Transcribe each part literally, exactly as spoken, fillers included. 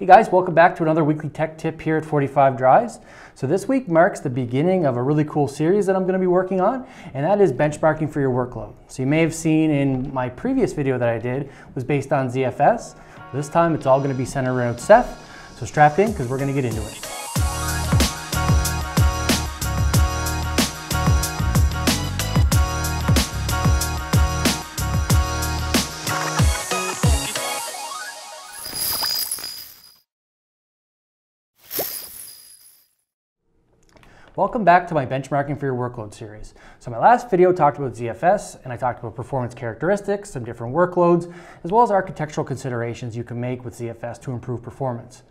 Hey guys, welcome back to another weekly tech tip here at forty-five Drives. So this week marks the beginning of a really cool series that I'm going to be working on, and that is benchmarking for your workload. So you may have seen in my previous video that I did was based on Z F S. This time it's all going to be centered around Ceph. So strap in because we're going to get into it. Welcome back to my benchmarking for your workload series. So my last video talked about Z F S, and I talked about performance characteristics, some different workloads, as well as architectural considerations you can make with Z F S to improve performance.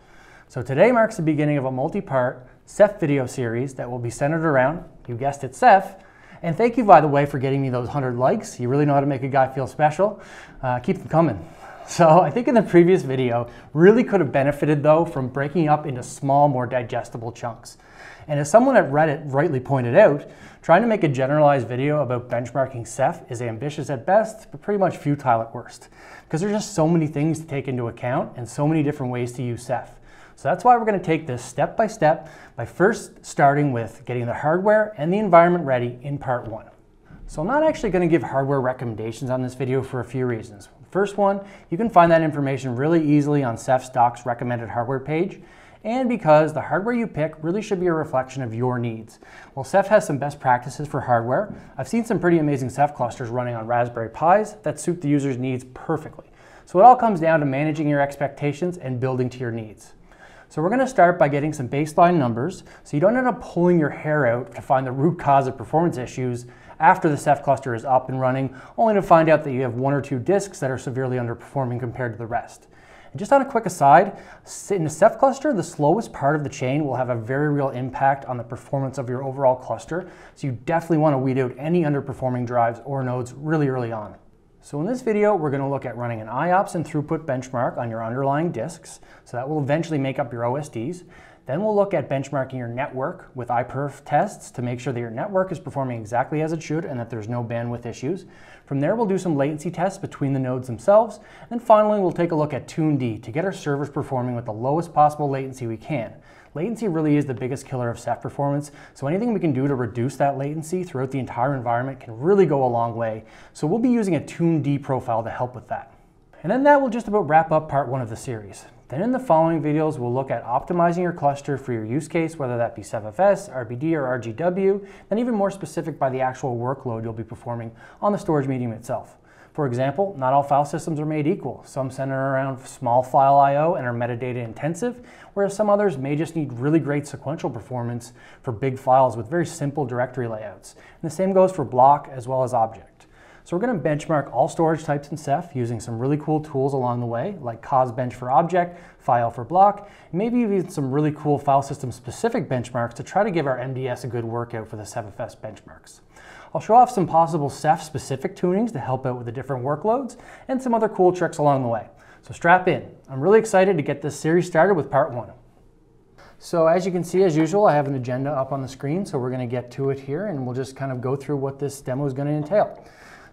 So today marks the beginning of a multi-part Ceph video series that will be centered around, you guessed it, Ceph. And thank you, by the way, for getting me those one hundred likes. You really know how to make a guy feel special. Uh, keep them coming. So I think in the previous video, really could have benefited though from breaking up into small, more digestible chunks. And as someone at Reddit rightly pointed out, trying to make a generalized video about benchmarking Ceph is ambitious at best, but pretty much futile at worst, because there's just so many things to take into account and so many different ways to use Ceph. So that's why we're going to take this step by step by first starting with getting the hardware and the environment ready in part one. So I'm not actually going to give hardware recommendations on this video for a few reasons. First one, you can find that information really easily on CephStock's recommended hardware page, and because the hardware you pick really should be a reflection of your needs. While Ceph has some best practices for hardware, I've seen some pretty amazing Ceph clusters running on Raspberry Pis that suit the user's needs perfectly. So it all comes down to managing your expectations and building to your needs. So we're going to start by getting some baseline numbers so you don't end up pulling your hair out to find the root cause of performance issues after the Ceph cluster is up and running, only to find out that you have one or two disks that are severely underperforming compared to the rest. And just on a quick aside, in a Ceph cluster, the slowest part of the chain will have a very real impact on the performance of your overall cluster, so you definitely want to weed out any underperforming drives or nodes really early on. So in this video, we're going to look at running an I O P S and throughput benchmark on your underlying disks, so that will eventually make up your O S Ds. Then we'll look at benchmarking your network with iPerf tests to make sure that your network is performing exactly as it should and that there's no bandwidth issues. From there, we'll do some latency tests between the nodes themselves. And finally, we'll take a look at TuneD to get our servers performing with the lowest possible latency we can. Latency really is the biggest killer of Ceph performance, so anything we can do to reduce that latency throughout the entire environment can really go a long way. So we'll be using a TuneD profile to help with that. And then that will just about wrap up part one of the series. Then in the following videos, we'll look at optimizing your cluster for your use case, whether that be CephFS, R B D, or R G W, and even more specific by the actual workload you'll be performing on the storage medium itself. For example, not all file systems are made equal. Some center around small file I O and are metadata intensive, whereas some others may just need really great sequential performance for big files with very simple directory layouts. And the same goes for block as well as object. So we're going to benchmark all storage types in Ceph using some really cool tools along the way, like cosbench for object, fio for block, and maybe even some really cool file system specific benchmarks to try to give our M D S a good workout for the CephFS benchmarks. I'll show off some possible Ceph specific tunings to help out with the different workloads and some other cool tricks along the way. So strap in. I'm really excited to get this series started with part one. So as you can see, as usual, I have an agenda up on the screen, so we're going to get to it here and we'll just kind of go through what this demo is going to entail.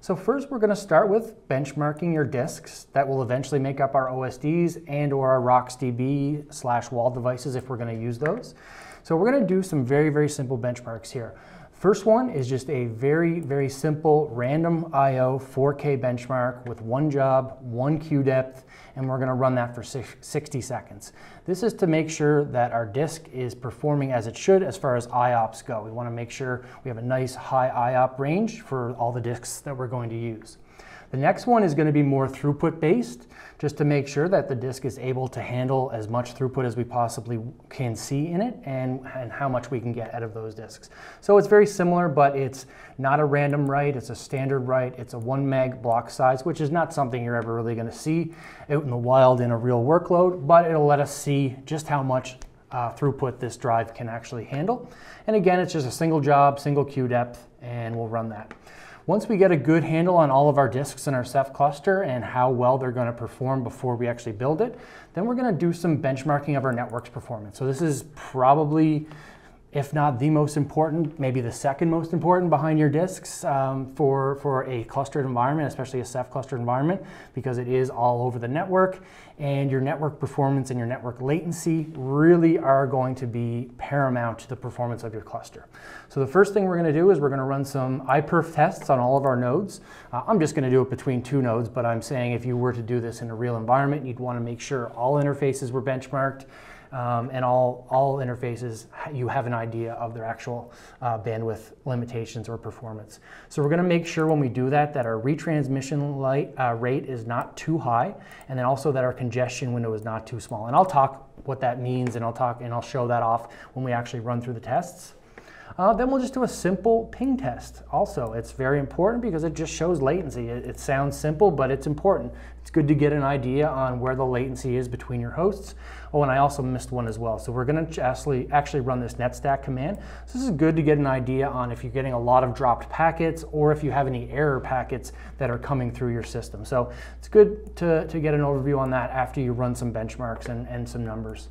So first we're going to start with benchmarking your disks that will eventually make up our O S Ds and or our RocksDB slash wall devices if we're going to use those. So we're going to do some very, very simple benchmarks here. First one is just a very, very simple random I O four K benchmark with one job, one queue depth, and we're going to run that for sixty seconds. This is to make sure that our disk is performing as it should as far as I O P S go. We want to make sure we have a nice high I O P range for all the disks that we're going to use. The next one is going to be more throughput based, just to make sure that the disk is able to handle as much throughput as we possibly can see in it and, and how much we can get out of those disks. So it's very similar, but it's not a random write, it's a standard write, it's a one meg block size, which is not something you're ever really going to see out in the wild in a real workload, but it'll let us see just how much uh, throughput this drive can actually handle. And again, it's just a single job, single queue depth, and we'll run that. Once we get a good handle on all of our disks in our Ceph cluster and how well they're going to perform before we actually build it, then we're going to do some benchmarking of our network's performance. So this is probably if not the most important, maybe the second most important behind your disks um, for, for a clustered environment, especially a Ceph clustered environment, because it is all over the network, and your network performance and your network latency really are going to be paramount to the performance of your cluster. So the first thing we're gonna do is we're gonna run some iPerf tests on all of our nodes. Uh, I'm just gonna do it between two nodes, but I'm saying if you were to do this in a real environment, you'd wanna make sure all interfaces were benchmarked, Um, and all, all interfaces, you have an idea of their actual uh, bandwidth limitations or performance. So we're going to make sure when we do that, that our retransmission light, uh, rate is not too high, and then also that our congestion window is not too small. And I'll talk what that means, and I'll talk and I'll show that off when we actually run through the tests. Uh, then we'll just do a simple ping test also. It's very important because it just shows latency. It, it sounds simple, but it's important. It's good to get an idea on where the latency is between your hosts. Oh, and I also missed one as well. So we're going to actually, actually run this netstat command. So this is good to get an idea on if you're getting a lot of dropped packets or if you have any error packets that are coming through your system. So it's good to, to get an overview on that after you run some benchmarks and, and some numbers.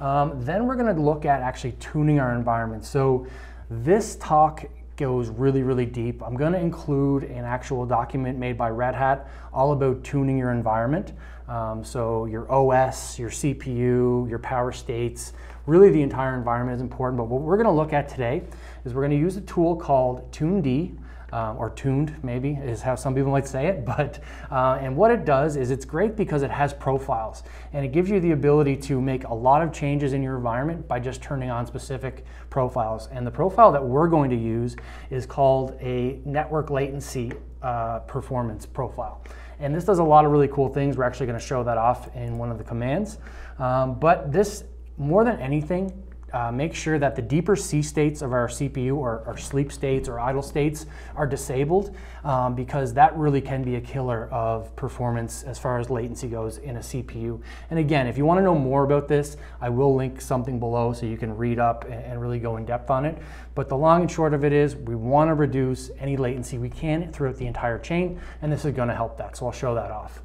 Um, then we're going to look at actually tuning our environment. So this talk goes really, really deep. I'm going to include an actual document made by Red Hat all about tuning your environment. Um, so your O S, your C P U, your power states, really the entire environment is important. But what we're going to look at today is we're going to use a tool called TuneD. Uh, or tuned, maybe, is how some people might say it. But uh, and what it does is it's great because it has profiles, and it gives you the ability to make a lot of changes in your environment by just turning on specific profiles. And the profile that we're going to use is called a network latency uh, performance profile. And this does a lot of really cool things. We're actually going to show that off in one of the commands. Um, but this, more than anything, Uh, make sure that the deeper C states of our C P U or, or sleep states or idle states are disabled um, because that really can be a killer of performance as far as latency goes in a C P U. And again, if you want to know more about this, I will link something below so you can read up and, and really go in depth on it. But the long and short of it is we want to reduce any latency we can throughout the entire chain, and this is going to help that. So I'll show that off.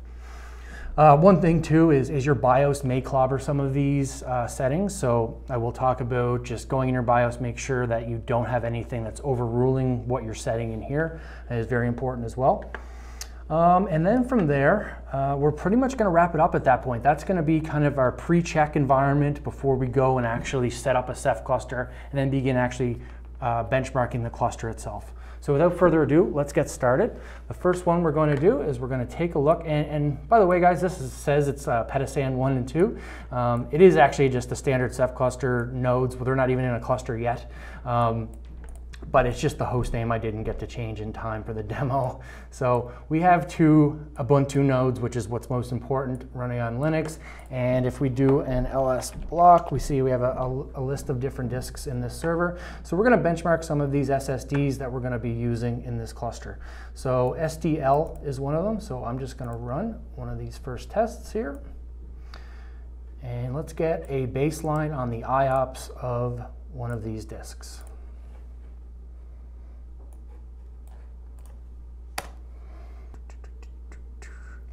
Uh, one thing too is, is your BIOS may clobber some of these uh, settings, so I will talk about just going in your BIOS, make sure that you don't have anything that's overruling what you're setting in here. That is very important as well. Um, and then from there, uh, we're pretty much going to wrap it up at that point. That's going to be kind of our pre-check environment before we go and actually set up a Ceph cluster and then begin actually uh, benchmarking the cluster itself. So without further ado, let's get started. The first one we're going to do is we're going to take a look. And, and by the way, guys, this is, says it's uh, PetaSAN one and two. Um, it is actually just the standard Ceph cluster nodes, but they're not even in a cluster yet. Um, but it's just the host name I didn't get to change in time for the demo. So we have two Ubuntu nodes, which is what's most important, running on Linux. And if we do an L S block, we see we have a, a, a list of different disks in this server. So we're going to benchmark some of these S S Ds that we're going to be using in this cluster. So S D L is one of them. So I'm just going to run one of these first tests here. And let's get a baseline on the I O P S of one of these disks.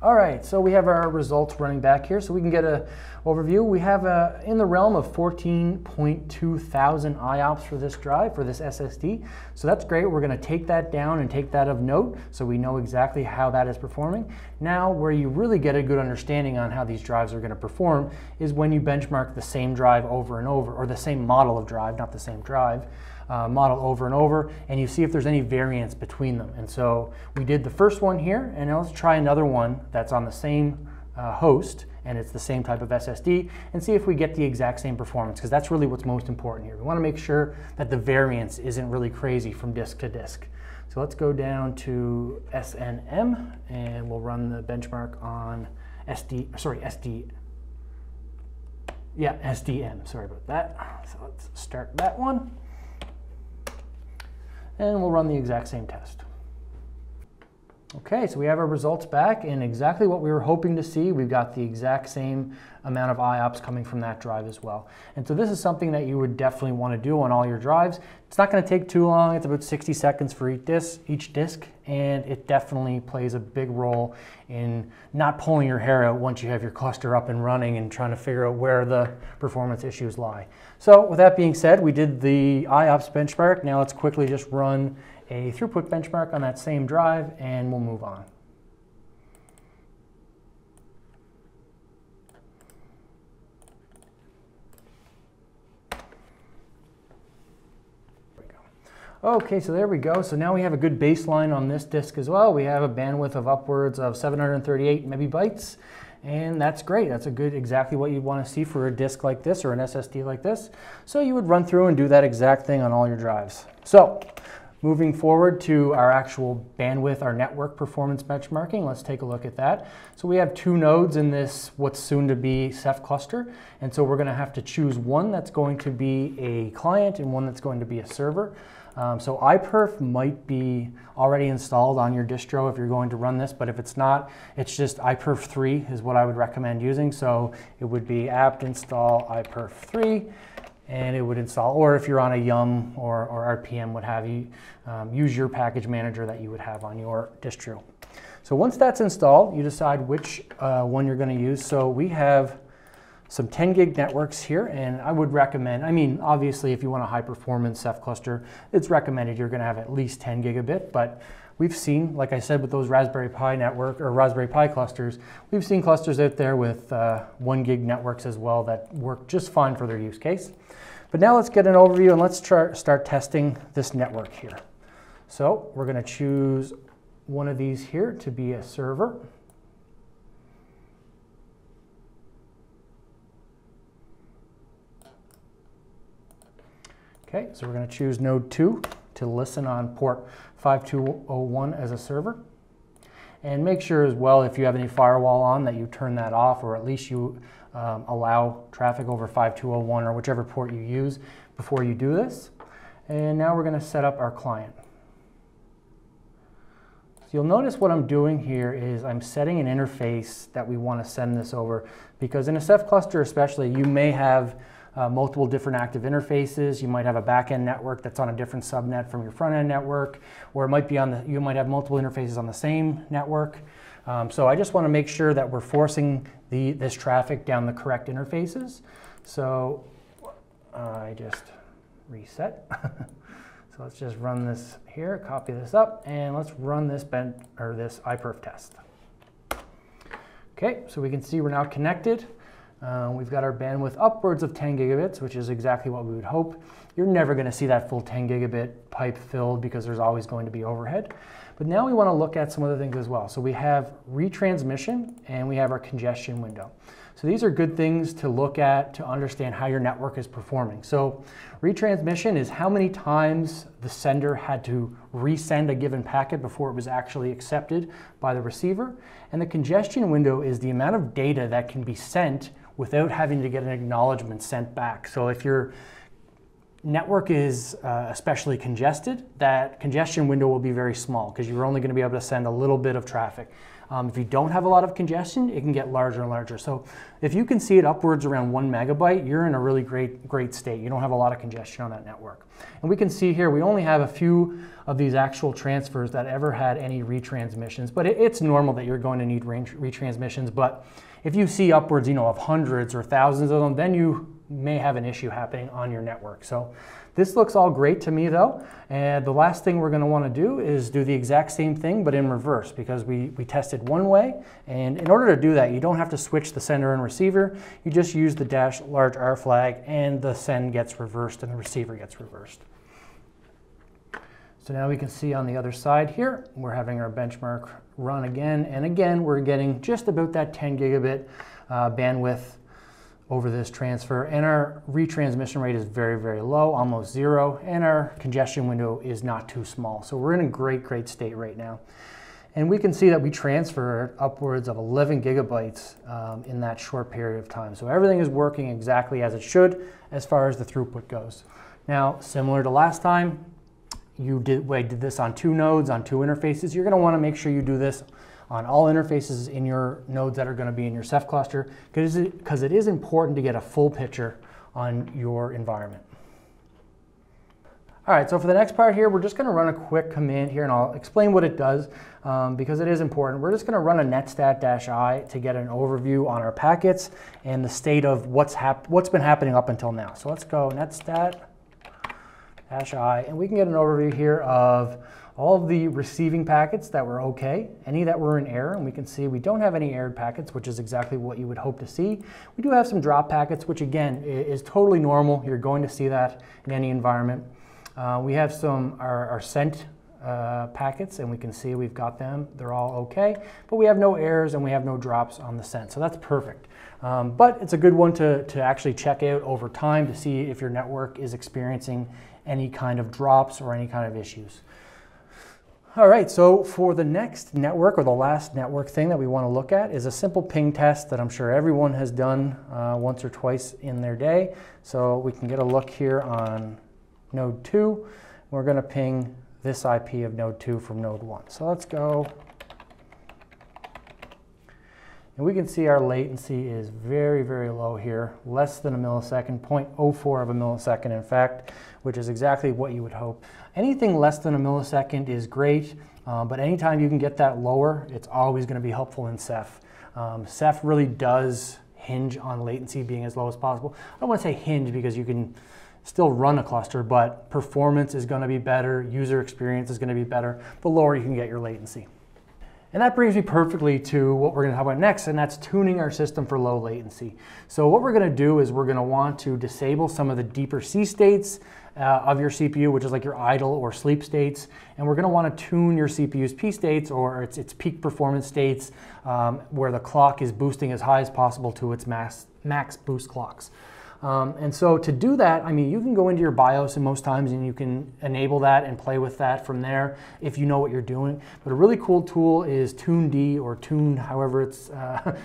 All right, so we have our results running back here, so we can get an overview. We have a, in the realm of fourteen point two thousand I O P S for this drive, for this S S D. So that's great. We're going to take that down and take that of note so we know exactly how that is performing. Now, where you really get a good understanding on how these drives are going to perform is when you benchmark the same drive over and over, or the same model of drive, not the same drive. Uh, model over and over, and you see if there's any variance between them. And so we did the first one here, and now let's try another one that's on the same uh, host, and it's the same type of S S D, and see if we get the exact same performance, because that's really what's most important here. We want to make sure that the variance isn't really crazy from disk to disk. So let's go down to S N M, and we'll run the benchmark on S D, sorry, S D, yeah, S D M, sorry about that. So let's start that one. And we'll run the exact same test. Okay, so we have our results back and exactly what we were hoping to see. We've got the exact same amount of I O P S coming from that drive as well. And so this is something that you would definitely want to do on all your drives. It's not going to take too long. It's about sixty seconds for each disk, each disk, and it definitely plays a big role in not pulling your hair out once you have your cluster up and running and trying to figure out where the performance issues lie. So with that being said, we did the I O P S benchmark. Now let's quickly just run a throughput benchmark on that same drive, and we'll move on. There we go. Okay, so there we go. So now we have a good baseline on this disk as well. We have a bandwidth of upwards of seven hundred thirty-eight megabytes. And that's great. That's a good, exactly what you'd want to see for a disk like this or an S S D like this. So you would run through and do that exact thing on all your drives. So moving forward to our actual bandwidth, our network performance benchmarking, let's take a look at that. So we have two nodes in this what's soon to be Ceph cluster, and so we're going to have to choose one that's going to be a client and one that's going to be a server. Um, so iPerf might be already installed on your distro if you're going to run this, but if it's not, it's just iperf three is what I would recommend using. So it would be apt install iperf three. And it would install, or if you're on a yum or, or R P M, what have you, um, use your package manager that you would have on your distro. So once that's installed, you decide which uh, one you're going to use. So we have some ten gig networks here, and I would recommend, I mean, obviously if you want a high performance Ceph cluster, it's recommended you're going to have at least ten gigabit, but we've seen, like I said, with those Raspberry Pi network or Raspberry Pi clusters, we've seen clusters out there with uh, one gig networks as well that work just fine for their use case. But now let's get an overview and let's start testing this network here. So we're going to choose one of these here to be a server. Okay, so we're going to choose node two to listen on port five two oh one as a server. And make sure as well, if you have any firewall on, that you turn that off, or at least you um, allow traffic over five two oh one or whichever port you use before you do this. And now we're going to set up our client. So you'll notice what I'm doing here is I'm setting an interface that we want to send this over, because in a Ceph cluster especially, you may have Uh, multiple different active interfaces. You might have a back-end network that's on a different subnet from your front-end network, or it might be on the, you might have multiple interfaces on the same network. Um, so I just want to make sure that we're forcing the, this traffic down the correct interfaces. So uh, I just reset. So let's just run this here, copy this up, and let's run this bent or this iperf test. Okay, so we can see we're now connected. Uh, we've got our bandwidth upwards of ten gigabits, which is exactly what we would hope. You're never going to see that full ten gigabit pipe filled because there's always going to be overhead. But now we want to look at some other things as well. So we have retransmission and we have our congestion window. So these are good things to look at to understand how your network is performing. So retransmission is how many times the sender had to resend a given packet before it was actually accepted by the receiver. And the congestion window is the amount of data that can be sent without having to get an acknowledgement sent back. So if your network is uh, especially congested, that congestion window will be very small because you're only going to be able to send a little bit of traffic. Um, if you don't have a lot of congestion, it can get larger and larger. So if you can see it upwards around one megabyte, you're in a really great, great state. You don't have a lot of congestion on that network. And we can see here, we only have a few of these actual transfers that ever had any retransmissions, but it, it's normal that you're going to need retransmissions. But if you see upwards, you know, of hundreds or thousands of them, then you may have an issue happening on your network. So this looks all great to me though. And the last thing we're going to want to do is do the exact same thing, but in reverse, because we, we tested one way. And in order to do that, you don't have to switch the sender and receiver. You just use the dash large R flag and the send gets reversed and the receiver gets reversed. So now we can see on the other side here, we're having our benchmark run again. And again, we're getting just about that ten gigabit uh, bandwidth over this transfer, and our retransmission rate is very, very low, almost zero, and our congestion window is not too small. So we're in a great, great state right now. And we can see that we transferred upwards of eleven gigabytes um, in that short period of time. So everything is working exactly as it should as far as the throughput goes. Now, similar to last time, you did, well, I did this on two nodes, on two interfaces. You're going to want to make sure you do this on all interfaces in your nodes that are going to be in your Ceph cluster, because it, because it is important to get a full picture on your environment. All right, so for the next part here, we're just going to run a quick command here, and I'll explain what it does um, because it is important. We're just going to run a netstat-i to get an overview on our packets and the state of what's, hap what's been happening up until now. So let's go netstat-i, and we can get an overview here of all of the receiving packets that were okay, any that were in error, and we can see we don't have any errored packets, which is exactly what you would hope to see. We do have some drop packets, which again is totally normal. You're going to see that in any environment. Uh, we have some our, our sent uh, packets, and we can see we've got them. They're all okay, but we have no errors and we have no drops on the sent, so that's perfect. Um, but it's a good one to, to actually check out over time to see if your network is experiencing any kind of drops or any kind of issues. All right, so for the next network, or the last network thing that we want to look at, is a simple ping test that I'm sure everyone has done uh, once or twice in their day. So we can get a look here on node two. We're going to ping this I P of node two from node one. So let's go. And we can see our latency is very, very low here, less than a millisecond, zero point zero four of a millisecond, in fact, which is exactly what you would hope. Anything less than a millisecond is great, uh, but anytime you can get that lower, it's always going to be helpful in Ceph. Um, Ceph really does hinge on latency being as low as possible. I don't want to say hinge because you can still run a cluster, but performance is going to be better, user experience is going to be better, the lower you can get your latency. And that brings me perfectly to what we're going to talk about next, and that's tuning our system for low latency. So what we're going to do is we're going to want to disable some of the deeper C states uh, of your C P U, which is like your idle or sleep states, and we're going to want to tune your C P U's P states, or its, its peak performance states, um, where the clock is boosting as high as possible to its max, max boost clocks. Um, and so to do that, I mean, you can go into your BIOS and most times and you can enable that and play with that from there if you know what you're doing. But a really cool tool is TuneD, or Tuned, however it's uh,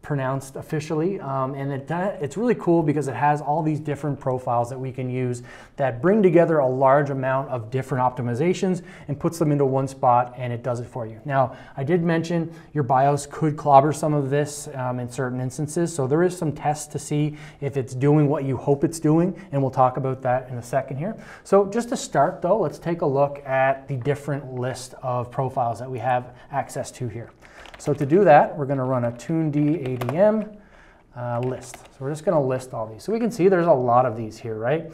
pronounced officially. Um, and it, it's really cool because it has all these different profiles that we can use that bring together a large amount of different optimizations and puts them into one spot, and it does it for you. Now, I did mention your BIOS could clobber some of this um, in certain instances, so there is some tests to see if it's doing what you hope it's doing, and we'll talk about that in a second here. So just to start though, let's take a look at the different list of profiles that we have access to here. So to do that, we're going to run a tuned A D M uh, list. So we're just going to list all these. So we can see there's a lot of these here, right?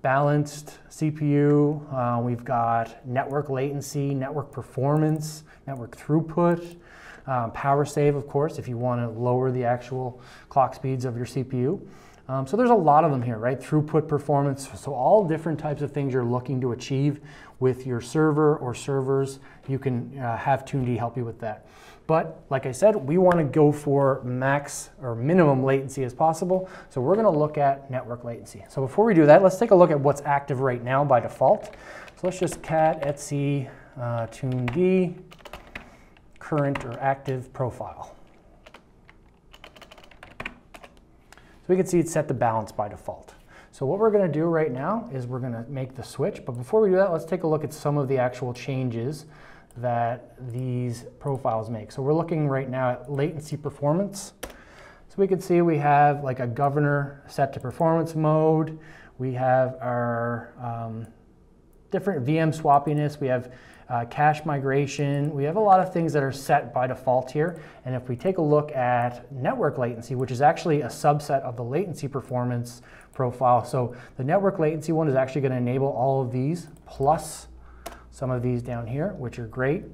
Balanced C P U, uh, we've got network latency, network performance, network throughput, um, power save, of course, if you want to lower the actual clock speeds of your C P U. Um, so there's a lot of them here, right? Throughput performance, so all different types of things you're looking to achieve with your server or servers, you can uh, have TuneD help you with that. But like I said, we want to go for max or minimum latency as possible. So we're going to look at network latency. So before we do that, let's take a look at what's active right now by default. So let's just cat etc uh, tuned current or active profile. So we can see it's set to balance by default. So what we're going to do right now is we're going to make the switch. But before we do that, let's take a look at some of the actual changes that these profiles make. So we're looking right now at latency performance. So we can see we have like a governor set to performance mode. We have our um, different V M swappiness. We have uh, cache migration. We have a lot of things that are set by default here. And if we take a look at network latency, which is actually a subset of the latency performance profile. So the network latency one is actually going to enable all of these plus some of these down here, which are great.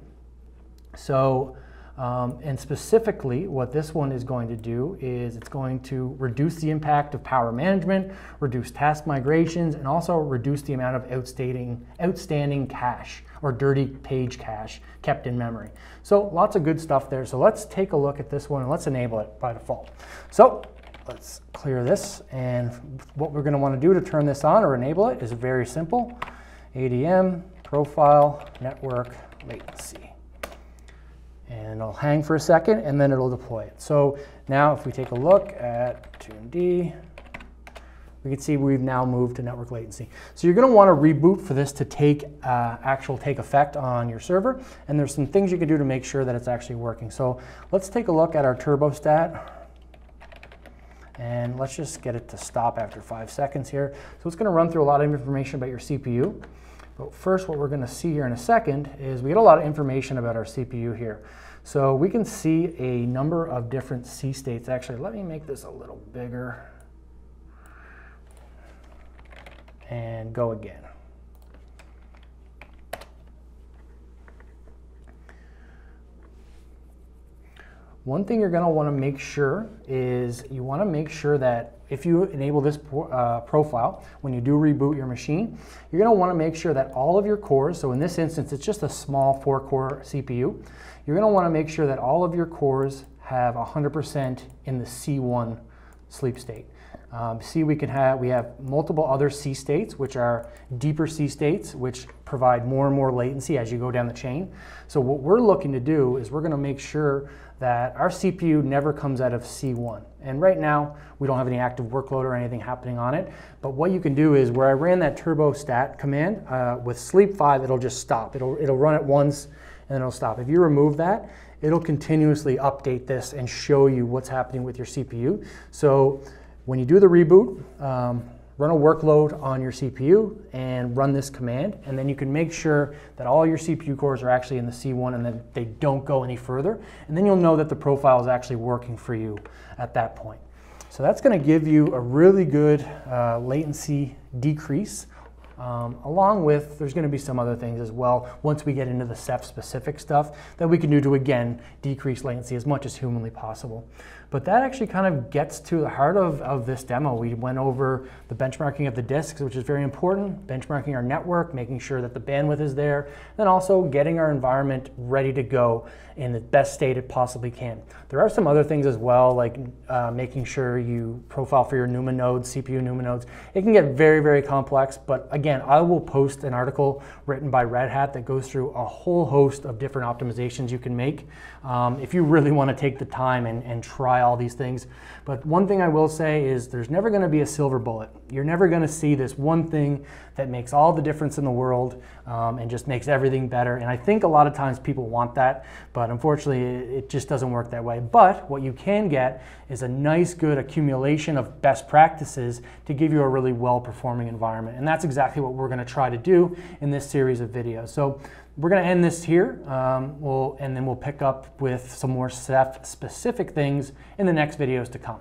So, um, and specifically what this one is going to do is it's going to reduce the impact of power management, reduce task migrations, and also reduce the amount of outstanding, outstanding cache or dirty page cache kept in memory. So lots of good stuff there. So let's take a look at this one and let's enable it by default. So let's clear this. And what we're gonna wanna do to turn this on or enable it is very simple. A D M, profile, network, latency. And I'll hang for a second and then it'll deploy it. So now if we take a look at tuned we can see we've now moved to network latency. So you're going to want to reboot for this to take uh, actual take effect on your server, and there's some things you can do to make sure that it's actually working. So let's take a look at our Turbostat, and let's just get it to stop after five seconds here. So it's going to run through a lot of information about your C P U. But first, what we're going to see here in a second is we get a lot of information about our C P U here. So we can see a number of different C states. Actually, let me make this a little bigger and go again. One thing you're going to want to make sure is you want to make sure that if you enable this uh, profile, when you do reboot your machine, you're going to want to make sure that all of your cores, so in this instance it's just a small four-core C P U, you're going to want to make sure that all of your cores have one hundred percent in the C one sleep state. Um, C, we can have, we have multiple other C states, which are deeper C states, which provide more and more latency as you go down the chain. So what we're looking to do is we're going to make sure that our C P U never comes out of C one. And right now, we don't have any active workload or anything happening on it. But what you can do is, where I ran that Turbostat command, uh, with sleep five, it'll just stop. It'll, it'll run it once, and then it'll stop. If you remove that, it'll continuously update this and show you what's happening with your C P U. So when you do the reboot, um, run a workload on your C P U and run this command, and then you can make sure that all your C P U cores are actually in the C one and that they don't go any further, and then you'll know that the profile is actually working for you at that point. So that's going to give you a really good uh, latency decrease, um, along with there's going to be some other things as well once we get into the Ceph specific stuff that we can do to, again, decrease latency as much as humanly possible. But that actually kind of gets to the heart of, of this demo. We went over the benchmarking of the disks, which is very important, benchmarking our network, making sure that the bandwidth is there, then also getting our environment ready to go in the best state it possibly can. There are some other things as well, like uh, making sure you profile for your NUMA nodes, C P U NUMA nodes. It can get very, very complex, but again, I will post an article written by Red Hat that goes through a whole host of different optimizations you can make um, if you really want to take the time and, and try all these things. But one thing I will say is there's never going to be a silver bullet. You're never going to see this one thing that makes all the difference in the world um, and just makes everything better. And I think a lot of times people want that, but unfortunately it just doesn't work that way. But what you can get is a nice good accumulation of best practices to give you a really well-performing environment. And that's exactly what we're going to try to do in this series of videos. So we're going to end this here, um, we'll, and then we'll pick up with some more Ceph-specific things in the next videos to come.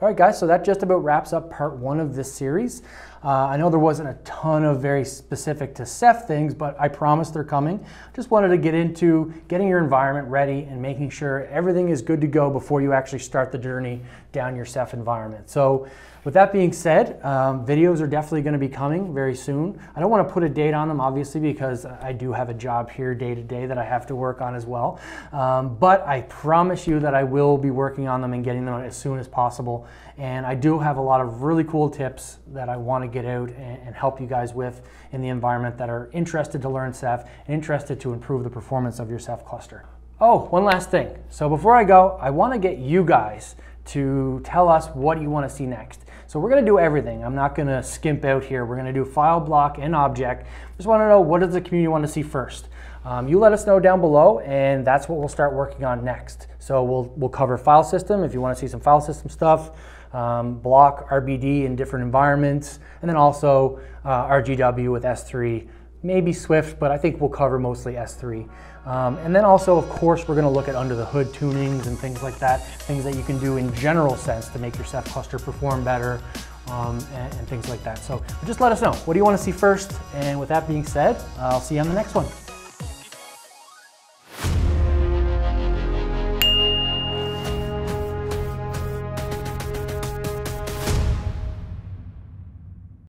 All right, guys, so that just about wraps up part one of this series. Uh, I know there wasn't a ton of very specific to Ceph things, but I promise they're coming. Just wanted to get into getting your environment ready and making sure everything is good to go before you actually start the journey down your Ceph environment. So with that being said, um, videos are definitely going to be coming very soon. I don't want to put a date on them, obviously, because I do have a job here day to day that I have to work on as well. Um, but I promise you that I will be working on them and getting them out as soon as possible. And I do have a lot of really cool tips that I want to get out and, and help you guys with in the environment that are interested to learn Ceph and interested to improve the performance of your Ceph cluster. Oh, one last thing. So before I go, I want to get you guys to tell us what you want to see next. So we're going to do everything. I'm not going to skimp out here. We're going to do file, block, and object. Just want to know, what does the community want to see first? Um, you let us know down below, and that's what we'll start working on next. So we'll, we'll cover file system if you want to see some file system stuff, um, block, R B D in different environments, and then also uh, R G W with S three, maybe Swift, but I think we'll cover mostly S three. Um, and then also, of course, we're going to look at under the hood tunings and things like that, things that you can do in general sense to make your Ceph cluster perform better um, and, and things like that. So just let us know. What do you want to see first? And with that being said, I'll see you on the next one.